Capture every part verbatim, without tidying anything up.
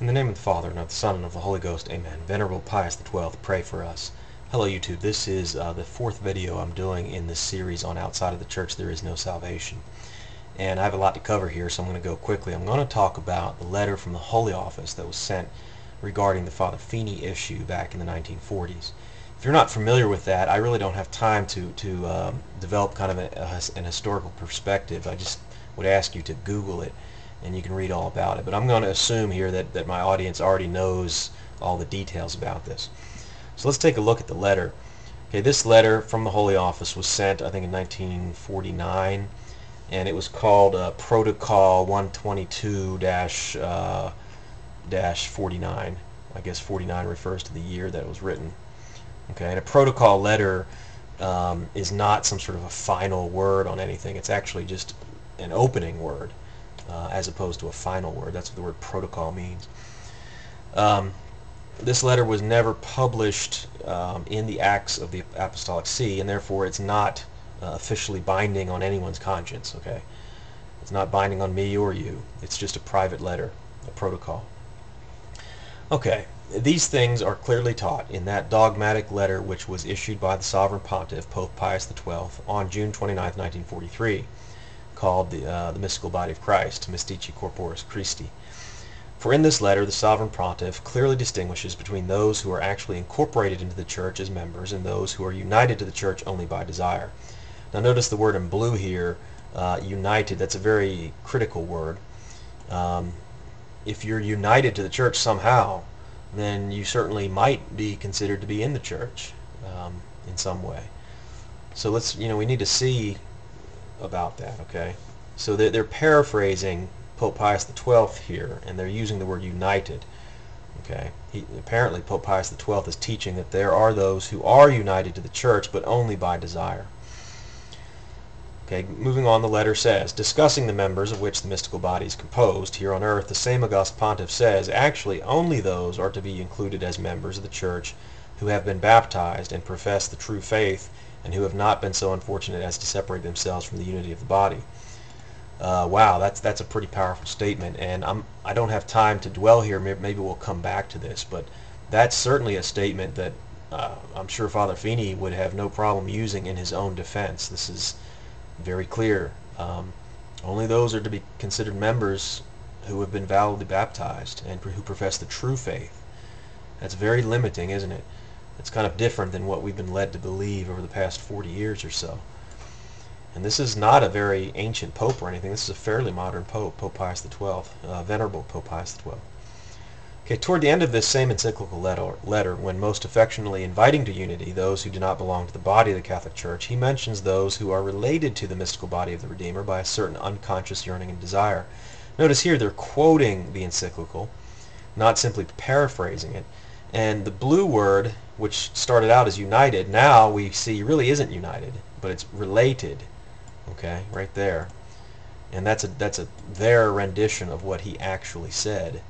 In the name of the Father, and of the Son, and of the Holy Ghost, amen. Venerable Pius the twelfth, pray for us. Hello YouTube, this is uh, the fourth video I'm doing in this series on Outside of the Church There Is No Salvation. And I have a lot to cover here, so I'm going to go quickly. I'm going to talk about the letter from the Holy Office that was sent regarding the Father Feeney issue back in the nineteen forties. If you're not familiar with that, I really don't have time to, to um, develop kind of a, a, an historical perspective. I just would ask you to Google it, and you can read all about it. But I'm going to assume here that, that my audience already knows all the details about this. So let's take a look at the letter. Okay, this letter from the Holy Office was sent, I think, in nineteen forty-nine, and it was called uh, Protocol one twenty-two dash forty-nine. I guess forty-nine refers to the year that it was written. Okay, and a protocol letter um, is not some sort of a final word on anything. It's actually just an opening word. Uh, as opposed to a final word. That's what the word protocol means. Um, this letter was never published um, in the Acts of the Apostolic See, and therefore it's not uh, officially binding on anyone's conscience. Okay, it's not binding on me or you. It's just a private letter, a protocol. Okay, these things are clearly taught in that dogmatic letter which was issued by the Sovereign Pontiff, Pope Pius the twelfth, on June twenty-ninth, nineteen forty-three. Called the, uh, the Mystical Body of Christ, Mystici Corporis Christi. For in this letter the Sovereign Pontiff clearly distinguishes between those who are actually incorporated into the Church as members and those who are united to the Church only by desire. Now notice the word in blue here, uh, united, that's a very critical word. Um, if you're united to the Church somehow, then you certainly might be considered to be in the Church um, in some way. So let's, you know, we need to see about that, okay? So they're, they're paraphrasing Pope Pius the twelfth here, and they're using the word united, okay? He, apparently Pope Pius the twelfth is teaching that there are those who are united to the Church, but only by desire. Okay, moving on, the letter says, discussing the members of which the mystical body is composed here on earth, the same August Pontiff says, actually only those are to be included as members of the Church who have been baptized and profess the true faith and who have not been so unfortunate as to separate themselves from the unity of the body. Uh, wow, that's that's a pretty powerful statement, and I'm I don't have time to dwell here. Maybe we'll come back to this, but that's certainly a statement that uh, I'm sure Father Feeney would have no problem using in his own defense. This is very clear. Um, only those are to be considered members who have been validly baptized and who profess the true faith. That's very limiting, isn't it? It's kind of different than what we've been led to believe over the past forty years or so. And this is not a very ancient pope or anything. This is a fairly modern pope, Pope Pius the twelfth, uh, Venerable Pope Pius the twelfth. Okay, toward the end of this same encyclical letter, letter, when most affectionately inviting to unity those who do not belong to the body of the Catholic Church, he mentions those who are related to the mystical body of the Redeemer by a certain unconscious yearning and desire. Notice here they're quoting the encyclical, not simply paraphrasing it. And the blue word, which started out as united, now we see really isn't united, but it's related, okay, right there. And that's a that's a their rendition of what he actually said.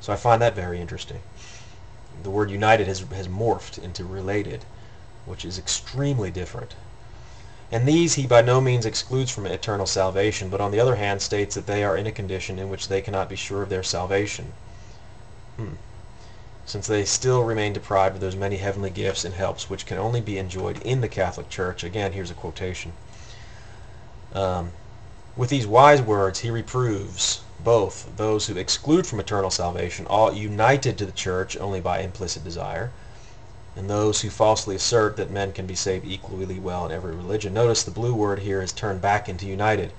So I find that very interesting. The word united has, has morphed into related, which is extremely different. And these he by no means excludes from eternal salvation, but on the other hand states that they are in a condition in which they cannot be sure of their salvation. Hmm. Since they still remain deprived of those many heavenly gifts and helps which can only be enjoyed in the Catholic Church. Again, here's a quotation. Um, with these wise words, he reproves both those who exclude from eternal salvation, all united to the Church only by implicit desire, and those who falsely assert that men can be saved equally well in every religion. Notice the blue word here is turned back into united.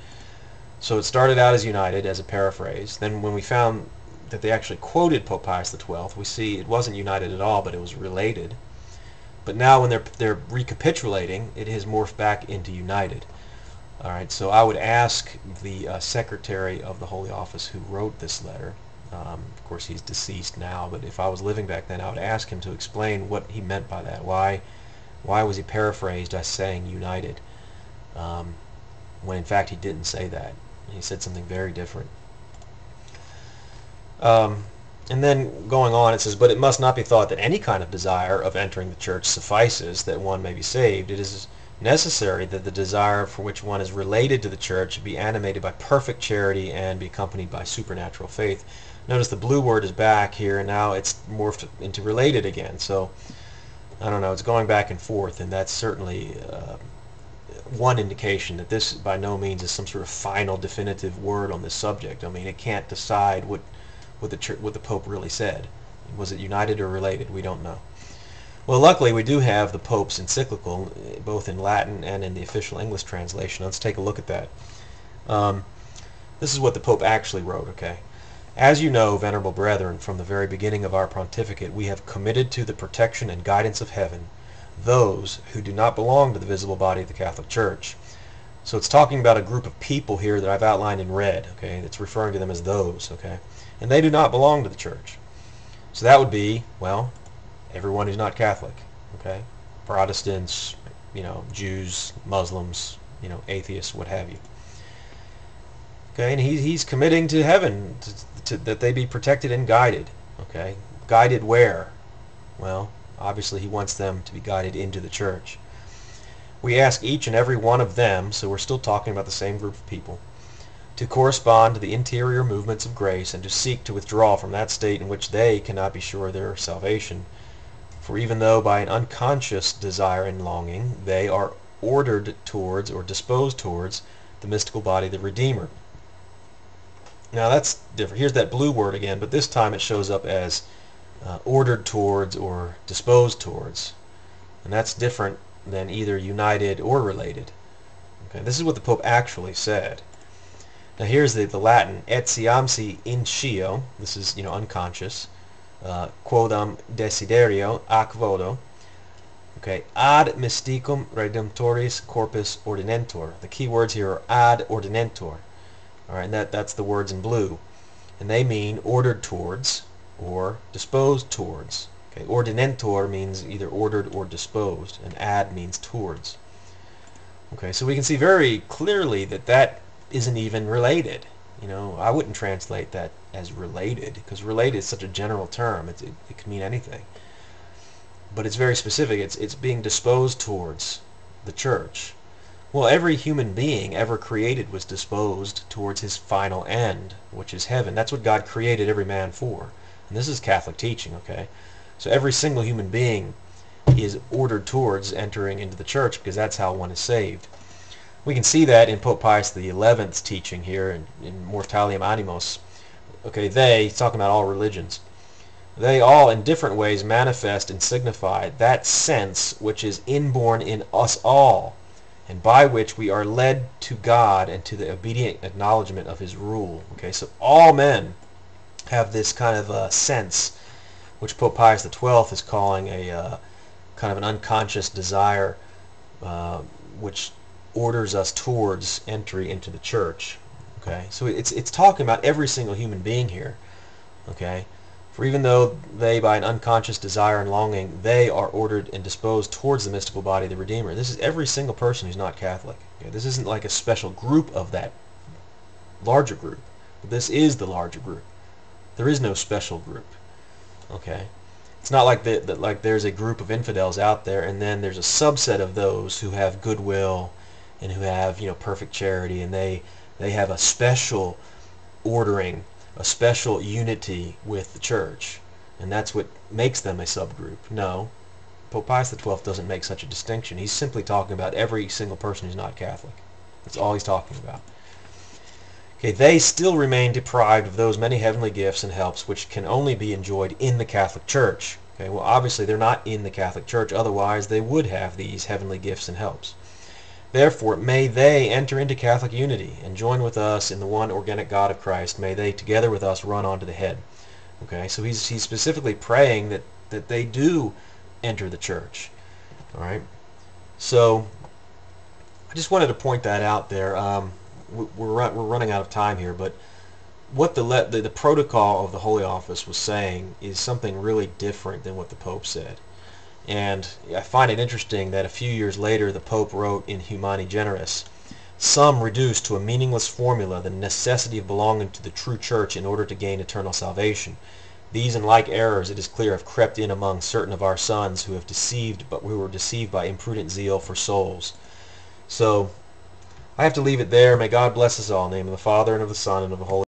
So it started out as united, as a paraphrase. Then when we found that they actually quoted Pope Pius the twelfth, we see it wasn't united at all, but it was related. But now when they're, they're recapitulating, it has morphed back into united. All right, so I would ask the uh, secretary of the Holy Office who wrote this letter, um, of course he's deceased now, but if I was living back then, I would ask him to explain what he meant by that. Why, why was he paraphrased as saying united, um, when in fact he didn't say that? He said something very different. Um, and then going on, it says, but it must not be thought that any kind of desire of entering the Church suffices that one may be saved. It is necessary that the desire for which one is related to the Church be animated by perfect charity and be accompanied by supernatural faith. Notice the blue word is back here, and now it's morphed into related again. So, I don't know, it's going back and forth, and that's certainly uh, one indication that this by no means is some sort of final definitive word on this subject. I mean, it can't decide what what the church, what the Pope really said. Was it united or related? We don't know. Well, luckily we do have the Pope's encyclical, both in Latin and in the official English translation. Let's take a look at that. Um, this is what the Pope actually wrote, okay? As you know, venerable brethren, from the very beginning of our pontificate, we have committed to the protection and guidance of heaven those who do not belong to the visible body of the Catholic Church. So it's talking about a group of people here that I've outlined in red, okay? It's referring to them as those, okay? And they do not belong to the Church. So that would be, well, everyone who's not Catholic, okay? Protestants, you know, Jews, Muslims, you know, atheists, what have you. Okay, and he, he's committing to heaven to, to, that they be protected and guided, okay? Guided where? Well, obviously he wants them to be guided into the Church. We ask each and every one of them, so we're still talking about the same group of people, to correspond to the interior movements of grace and to seek to withdraw from that state in which they cannot be sure of their salvation. For even though by an unconscious desire and longing they are ordered towards or disposed towards the mystical body of the Redeemer. Now that's different. Here's that blue word again, but this time it shows up as uh, ordered towards or disposed towards. And that's different than either united or related. Okay, this is what the Pope actually said. Now here's the, the Latin, et siamsi in scio, this is, you know, unconscious, uh, quodam desiderio ac vodo, okay, ad mysticum redemptoris corpus ordinentor. The key words here are ad ordinentor, all right, and that, that's the words in blue, and they mean ordered towards or disposed towards, okay, ordinentor means either ordered or disposed, and ad means towards, okay, so we can see very clearly that that isn't even related. You know, I wouldn't translate that as related, because related is such a general term. It, it, it can mean anything. But it's very specific. It's, it's being disposed towards the Church. Well, every human being ever created was disposed towards his final end, which is heaven. That's what God created every man for. And this is Catholic teaching, okay? So every single human being is ordered towards entering into the Church, because that's how one is saved. We can see that in Pope Pius the eleventh's teaching here in, in Mortalium Animos. Okay, they, he's talking about all religions, they all in different ways manifest and signify that sense which is inborn in us all, and by which we are led to God and to the obedient acknowledgement of His rule. Okay, so all men have this kind of a sense, which Pope Pius the twelfth is calling a uh, kind of an unconscious desire, uh, which orders us towards entry into the Church. Okay, so it's it's talking about every single human being here. Okay, for even though they by an unconscious desire and longing they are ordered and disposed towards the mystical body of the Redeemer. This is every single person who's not Catholic. Okay? This isn't like a special group of that larger group. This is the larger group. There is no special group. Okay, it's not like that, that like there's a group of infidels out there and then there's a subset of those who have goodwill and who have, you know, perfect charity, and they they have a special ordering, a special unity with the Church, and that's what makes them a subgroup. No, Pope Pius the twelfth doesn't make such a distinction. He's simply talking about every single person who's not Catholic. That's all he's talking about. Okay, they still remain deprived of those many heavenly gifts and helps which can only be enjoyed in the Catholic Church. Okay, well, obviously they're not in the Catholic Church, otherwise they would have these heavenly gifts and helps. Therefore, may they enter into Catholic unity and join with us in the one organic God of Christ. May they, together with us, run on to the head. Okay, so he's, he's specifically praying that, that they do enter the Church. All right, so I just wanted to point that out there. Um, we're, we're running out of time here, but what the, le the, the protocol of the Holy Office was saying is something really different than what the Pope said. And I find it interesting that a few years later the Pope wrote in Humani Generis, some reduce to a meaningless formula the necessity of belonging to the true Church in order to gain eternal salvation. These and like errors, it is clear, have crept in among certain of our sons who have deceived, but we were deceived by imprudent zeal for souls. So I have to leave it there. May God bless us all. In the name of the Father, and of the Son, and of the Holy